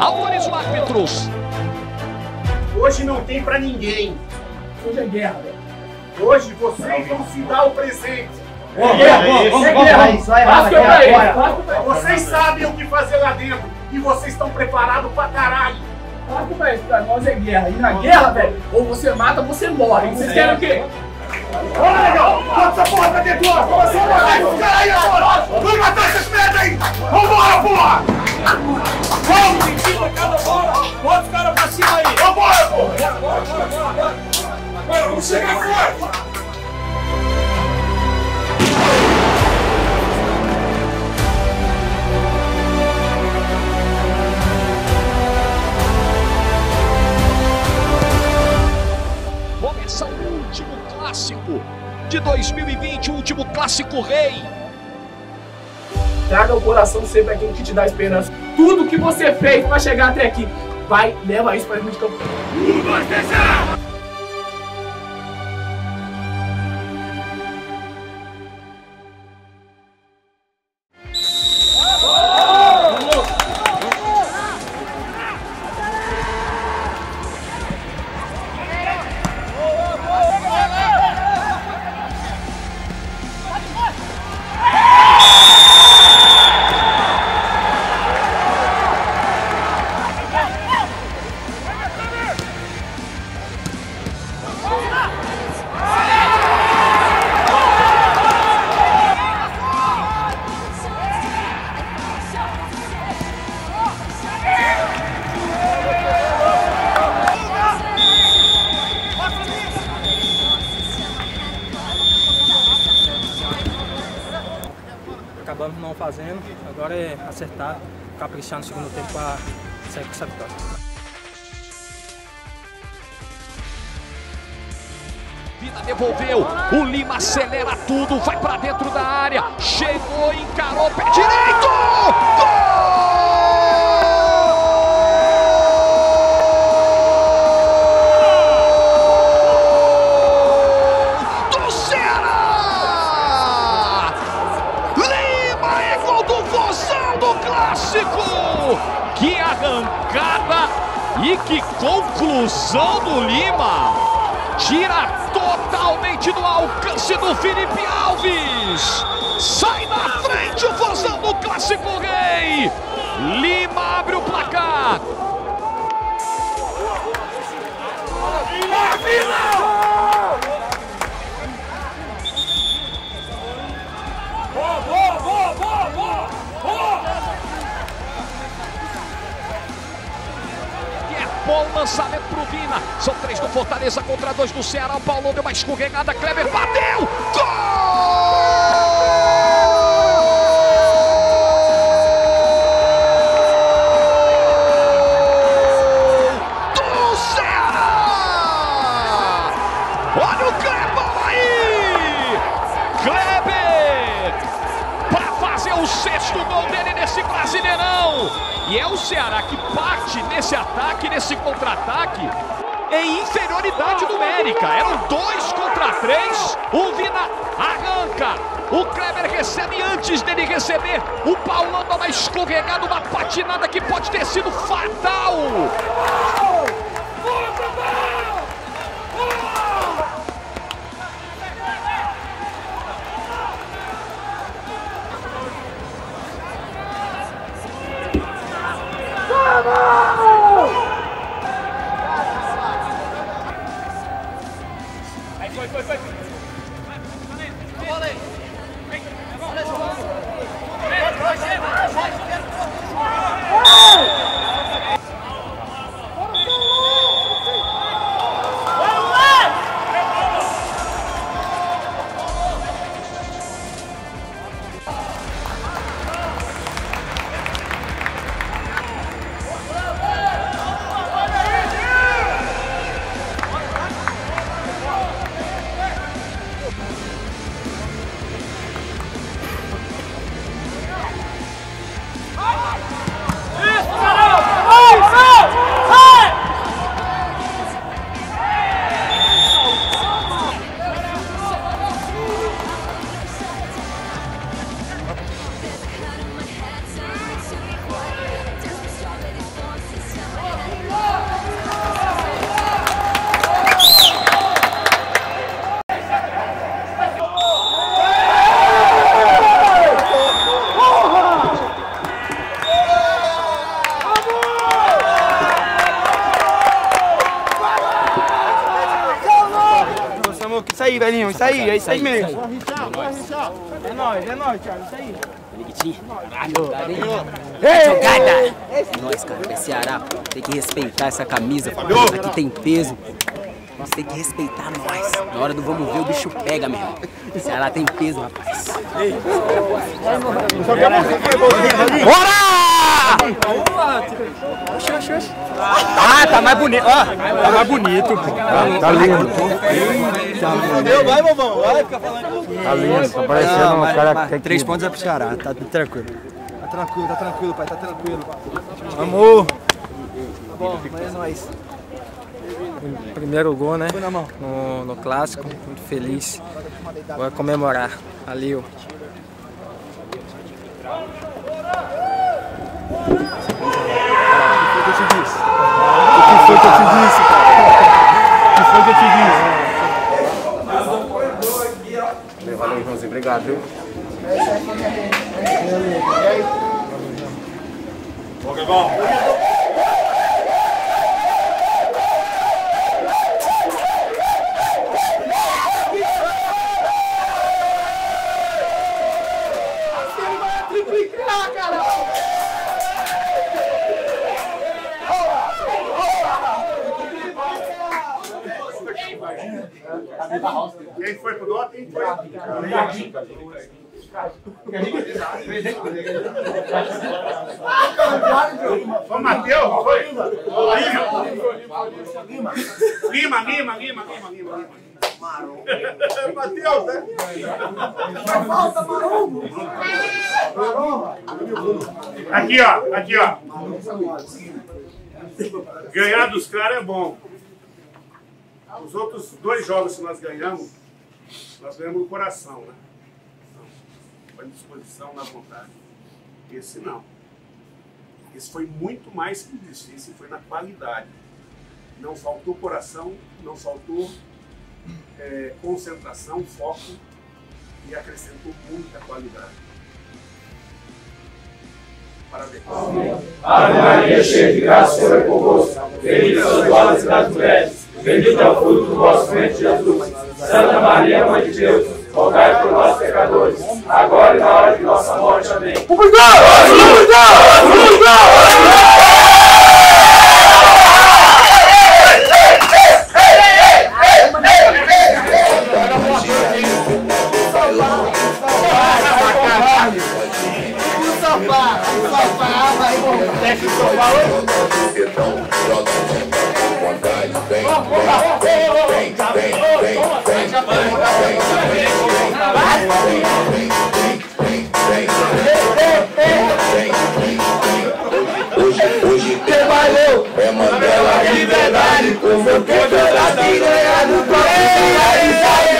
Alcoholis Lácpetrus. Hoje não tem pra ninguém. Hoje é guerra, velho. Hoje vocês vão se dar o presente. Vocês sabem o que fazer lá dentro e vocês estão preparados pra caralho. Claro, velho, pra nós é guerra. E na guerra, velho, ou você mata ou você morre. Vocês querem o quê? Olha, legal! Bota essa porra pra dentro! Você morre! Caralho, porra! Vamos matar essas merdas aí! Vambora, porra! Vamos! Mentira, cada bola! Bota os caras pra cima aí! Vambora, porra! Bora, vamos chegar forte! Começa o último clássico de 2020, o último clássico rei. Traga o coração sempre aquilo que te dá esperança. Tudo que você fez pra chegar até aqui, vai, leva isso pra gente de campo. Um, dois, três, já! Acabamos não fazendo, agora é acertar, caprichar no segundo tempo para sair com essa vitória. Vina devolveu, o Lima acelera tudo, vai para dentro da área, chegou, encarou, pé direito! Gol! Que arrancada e que conclusão do Lima! Tira totalmente do alcance do Felipe Alves! Sai na frente o Vozão do Clássico Rei! Lima abre o placar! Bom lançamento pro Vina. São 3 do Fortaleza contra 2 do Ceará. O Paulão deu uma escorregada. Kleber bateu. Gol do Ceará! Olha o Kleber aí! Kleber para fazer o 6º gol dele nesse Brasileirão. E é o Ceará que parte nesse ataque, nesse contra-ataque, em inferioridade numérica. Eram 2 contra 3, o Vina arranca, o Kleber recebe, antes dele receber, o Paulão dá uma escorregada, uma patinada que pode ter sido fatal. Vai, aí, velhinho. Isso aí mesmo. É nóis, Thiago. Isso aí. Jogada! Nós, cara, é Ceará, pô. Tem que respeitar essa camisa, pô. Isso aqui tem peso, pô. Nós tem que respeitar nós. Na hora do vamos ver, o bicho pega, meu irmão. Ceará tem peso, rapaz. Bora! Ah, tá mais bonito, ó. Tá mais bonito, pô. Tá lindo, pô. Vai, bobão, vai. Tá lindo, tá parecendo um cara que... 3 pontos é pro Ceará, tá tranquilo. Tá tranquilo, pai, tá tranquilo. Amor. Tá bom, mas é nóis. Primeiro gol, né? No clássico, muito feliz. Vou comemorar. Valeu. O que foi que eu te disse? Levar o Joãozinho, obrigado, viu? Bom, bom. Quem foi pro Dota? Quem foi? Foi o Matheus? Foi? Lima. Maromba. Matheus, né? Só falta Maromba. Aqui, ó. Ganhar dos caras é bom. Os outros 2 jogos que nós ganhamos no coração, né? Foi disposição, na vontade. Esse não. Esse foi muito mais que isso. Esse foi na qualidade. Não faltou coração, não faltou concentração, foco, e acrescentou muita qualidade. Parabéns. Ave Maria, cheia de graça, o Senhor é convosco. Bendita sois vós das mulheres. Bendito é o fruto do vosso ventre, Jesus. Santa Maria, Mãe de Deus, rogai por nós, pecadores, agora e na hora de nossa morte. Amém. Hoje tem valeu, é Mandela, liberdade, o meu quebrado, e ganhado,